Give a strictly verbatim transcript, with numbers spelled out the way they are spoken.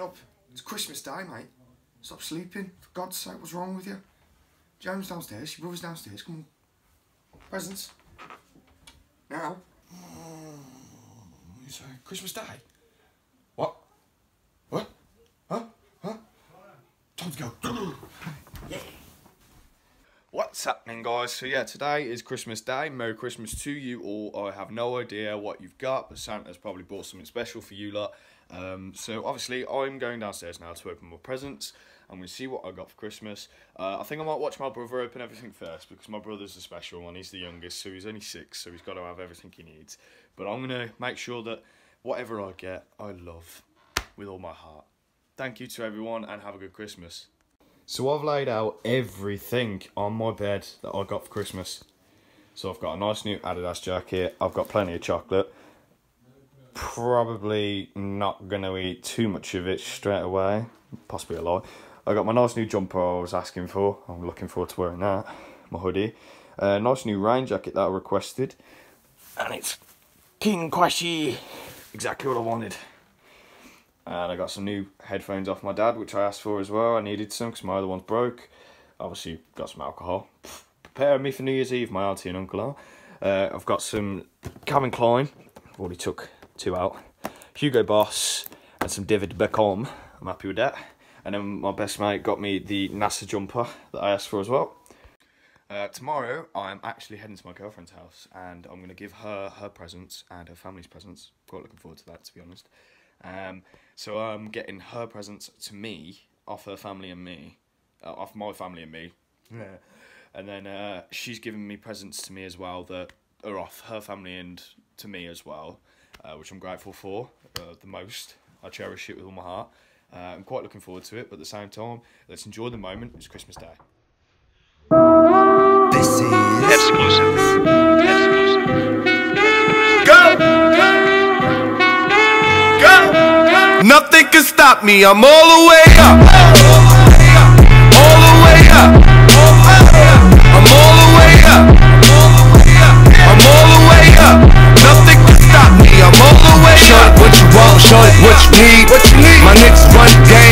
get up. It's Christmas Day, mate. Stop sleeping. For God's sake, what's wrong with you? James downstairs, your brother's downstairs. Come on. Presents. Now. It's Christmas Day. What? What? Huh? Huh? Time to go. Yeah. What's happening, guys? So yeah, today is Christmas Day. Merry Christmas to you all. I have no idea what you've got, but Santa's probably bought something special for you lot. Um, so obviously I'm going downstairs now to open my presents and we see what I got for Christmas. Uh, I think I might watch my brother open everything first because my brother's the special one. He's the youngest, so he's only six, so he's got to have everything he needs. But I'm gonna make sure that whatever I get, I love with all my heart. Thank you to everyone and have a good Christmas. So I've laid out everything on my bed that I got for Christmas. So I've got a nice new Adidas jacket. I've got plenty of chocolate. Probably not going to eat too much of it straight away. Possibly a lot. I got my nice new jumper I was asking for. I'm looking forward to wearing that. My hoodie. A uh, nice new rain jacket that I requested. And it's King Kwashi. Exactly what I wanted. And I got some new headphones off my dad, which I asked for as well. I needed some because my other ones broke. Obviously, got some alcohol. Pfft, preparing me for New Year's Eve, my auntie and uncle are. Uh, I've got some Calvin Klein. I've already took two out. Hugo Boss and some David Beckham. I'm happy with that. And then my best mate got me the NASA jumper that I asked for as well. Uh, tomorrow, I'm actually heading to my girlfriend's house. And I'm going to give her her presents and her family's presents. Quite looking forward to that, to be honest. Um, so I'm getting her presents to me, off her family and me, uh, off my family and me, yeah. And then uh, she's giving me presents to me as well that are off her family and to me as well, uh, which I'm grateful for uh, the most. I cherish it with all my heart. Uh, I'm quite looking forward to it, but at the same time, let's enjoy the moment. It's Christmas Day. This is exclusive. Exclusive. Go! Nothing can stop me, I'm all the way up. All the way up. I'm all the way up. I'm all the way up. Nothing can stop me, I'm all the way up. Shorty, what you want, shorty, what you need. My niggas run game.